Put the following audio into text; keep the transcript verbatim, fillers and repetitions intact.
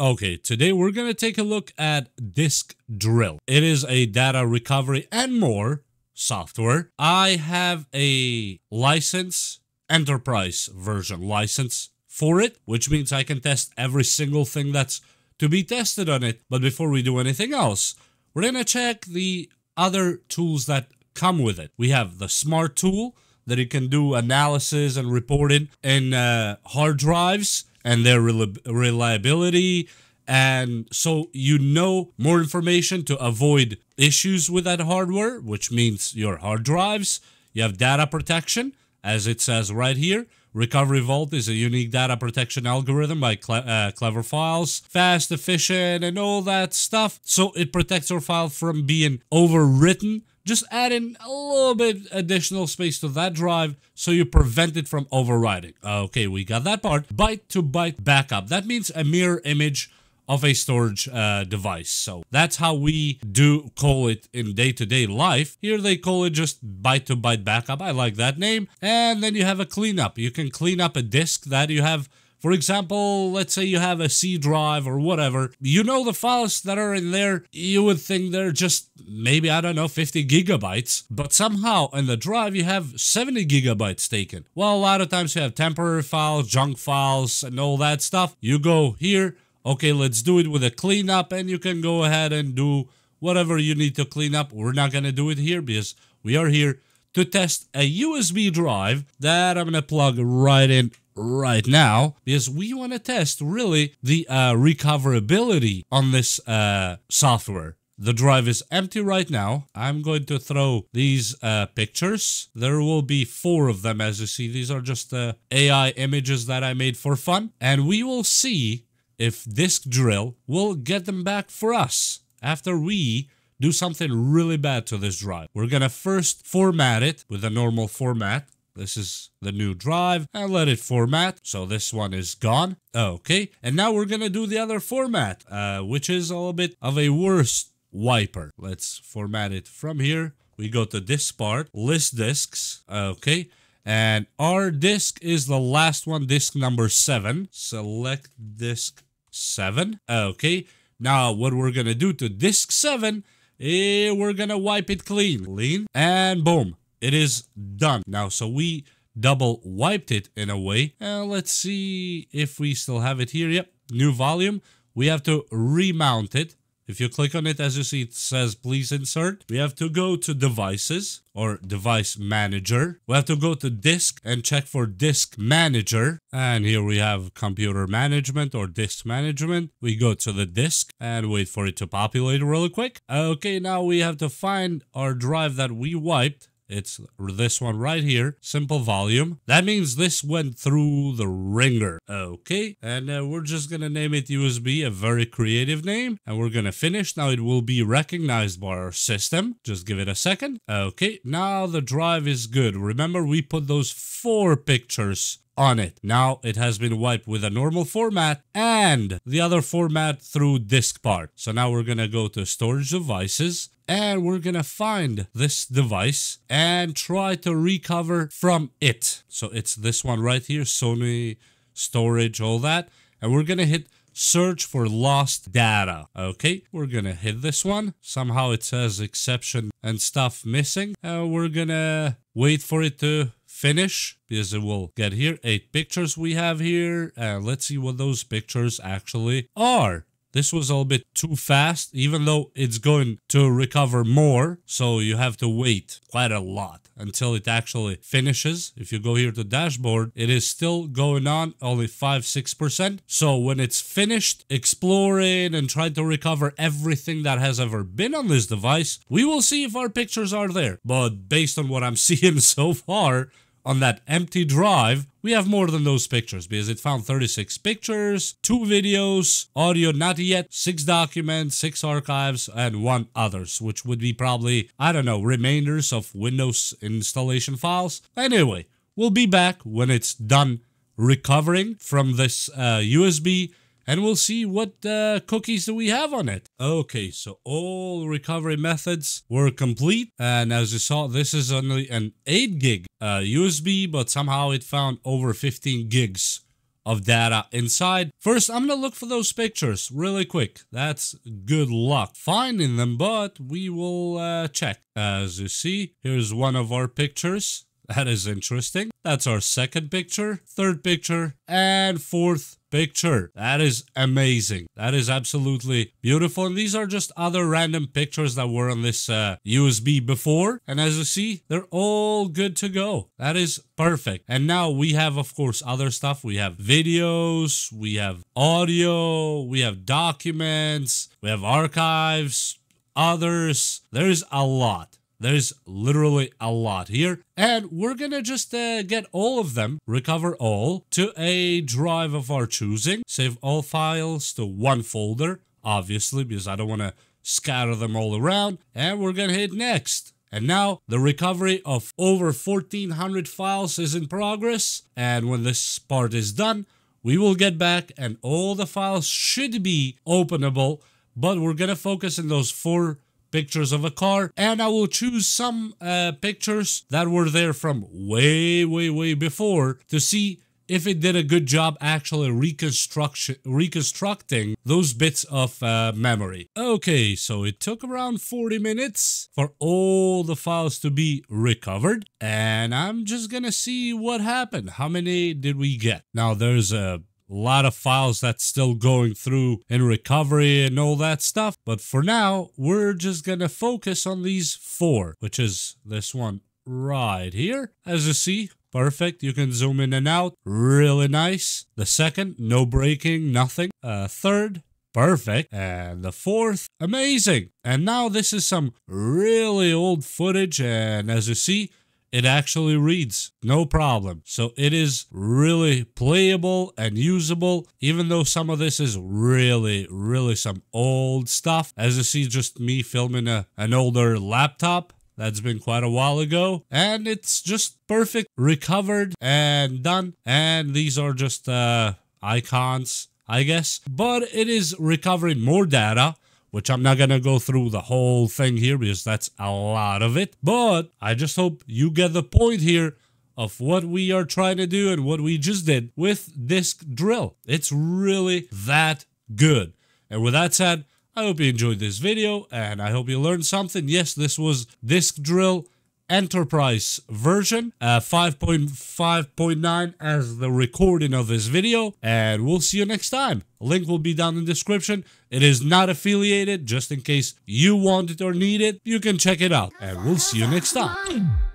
Okay, today we're going to take a look at Disk Drill. It is a data recovery and more software. I have a license, enterprise version license for it, which means I can test every single thing that's to be tested on it. But before we do anything else, we're going to check the other tools that come with it. We have the smart tool that it can do analysis and reporting in uh, hard drives and their reliability, and so you know more information to avoid issues with that hardware, which means your hard drives. You have data protection, as it says right here. Recovery Vault is a unique data protection algorithm by Cle uh, Clever Files. Fast, efficient, and all that stuff. So it protects your file from being overwritten. Just add in a little bit additional space to that drive so you prevent it from overriding. Okay, we got that part. Byte-to-byte backup. That means a mirror image of a storage uh, device. So that's how we do call it in day-to-day life. Here they call it just byte-to-byte backup. I like that name. And then you have a cleanup. You can clean up a disk that you have. For example, let's say you have a C drive or whatever. You know the files that are in there, you would think they're just maybe, I don't know, fifty gigabytes. But somehow in the drive you have seventy gigabytes taken. Well, a lot of times you have temporary files, junk files, and all that stuff. You go here, okay, let's do it with a cleanup, and you can go ahead and do whatever you need to clean up. We're not going to do it here because we are here to test a U S B drive that I'm going to plug right in right now, because we want to test really the uh, recoverability on this uh, software. The drive is empty right now. I'm going to throw these uh, pictures. There will be four of them, as you see. These are just uh, A I images that I made for fun. And we will see if Disk Drill will get them back for us after we do something really bad to this drive. We're going to first format it with a normal format. This is the new drive, and let it format. So this one is gone. Okay, and now we're gonna do the other format, uh, which is a little bit of a worse wiper. Let's format it from here. We go to this part, list disks, okay, and our disk is the last one, disk number seven. Select disk seven, okay. Now what we're gonna do to disk seven, eh, we're gonna wipe it clean, clean, and boom. It is done now, so we double wiped it in a way. Uh, let's see if we still have it here. Yep, new volume. We have to remount it. If you click on it, as you see, it says please insert. We have to go to devices or device manager. We have to go to disk and check for disk manager. And here we have computer management or disk management. We go to the disk and wait for it to populate really quick. Okay, now we have to find our drive that we wiped. It's this one right here, simple volume. That means this went through the ringer. Okay, and uh, we're just gonna name it U S B, a very creative name, and we're gonna finish. Now it will be recognized by our system. Just give it a second. Okay, now the drive is good. Remember, we put those four pictures on it. Now it has been wiped with a normal format and the other format through disk part. So now we're gonna go to storage devices, and we're gonna find this device and try to recover from it. So it's this one right here, Sony storage, all that. And we're gonna hit search for lost data. Okay, we're gonna hit this one. Somehow it says exception and stuff missing. Uh, we're gonna wait for it to finish because it will get here. Eight pictures we have here. And uh, let's see what those pictures actually are. This was a little bit too fast, even though it's going to recover more. So you have to wait quite a lot until it actually finishes. If you go here to dashboard, it is still going on, only five, six percent. So when it's finished exploring and trying to recover everything that has ever been on this device, we will see if our pictures are there. But based on what I'm seeing so far on that empty drive, we have more than those pictures because it found thirty-six pictures, two videos, audio not yet, six documents, six archives, and one others, which would be probably, I don't know, remainders of Windows installation files. Anyway, we'll be back when it's done recovering from this uh, U S B, and we'll see what uh, cookies do we have on it. Okay, so all recovery methods were complete. And as you saw, this is only an eight gig uh, U S B, but somehow it found over fifteen gigs of data inside. First, I'm gonna look for those pictures really quick. That's good luck finding them, but we will uh, check. As you see, here's one of our pictures. That is interesting. That's our second picture, third picture, and fourth picture. That is amazing. That is absolutely beautiful. And these are just other random pictures that were on this uh, U S B before. And as you see, they're all good to go. That is perfect. And now we have, of course, other stuff. We have videos, we have audio, we have documents, we have archives, others. There's a lot. There's literally a lot here, and we're gonna just uh, get all of them, recover all, to a drive of our choosing, save all files to one folder, obviously, because I don't want to scatter them all around, and we're gonna hit next. And now the recovery of over fourteen hundred files is in progress, and when this part is done, we will get back and all the files should be openable, but we're gonna focus on those four pictures of a car, and I will choose some uh, pictures that were there from way, way, way before to see if it did a good job actually reconstruction, reconstructing those bits of uh, memory. Okay, so it took around forty minutes for all the files to be recovered, and I'm just gonna see what happened. How many did we get? Now, there's a A lot of files that's still going through in recovery and all that stuff. But for now, we're just gonna focus on these four, which is this one right here. As you see, perfect. You can zoom in and out. Really nice. The second, no breaking, nothing. Uh, third, perfect. And the fourth, amazing. And now this is some really old footage. And as you see, it actually reads, no problem. So it is really playable and usable, even though some of this is really, really some old stuff. As you see, just me filming a, an older laptop. That's been quite a while ago. And it's just perfect, recovered and done. And these are just uh, icons, I guess. But it is recovering more data, which I'm not gonna go through the whole thing here because that's a lot of it. But I just hope you get the point here of what we are trying to do and what we just did with Disk Drill. It's really that good. And with that said, I hope you enjoyed this video and I hope you learned something. Yes, this was Disk Drill Enterprise version, uh, five point five point nine as the recording of this video, and we'll see you next time. Link will be down in the description. It is not affiliated, just in case you want it or need it, you can check it out, and we'll see you next time.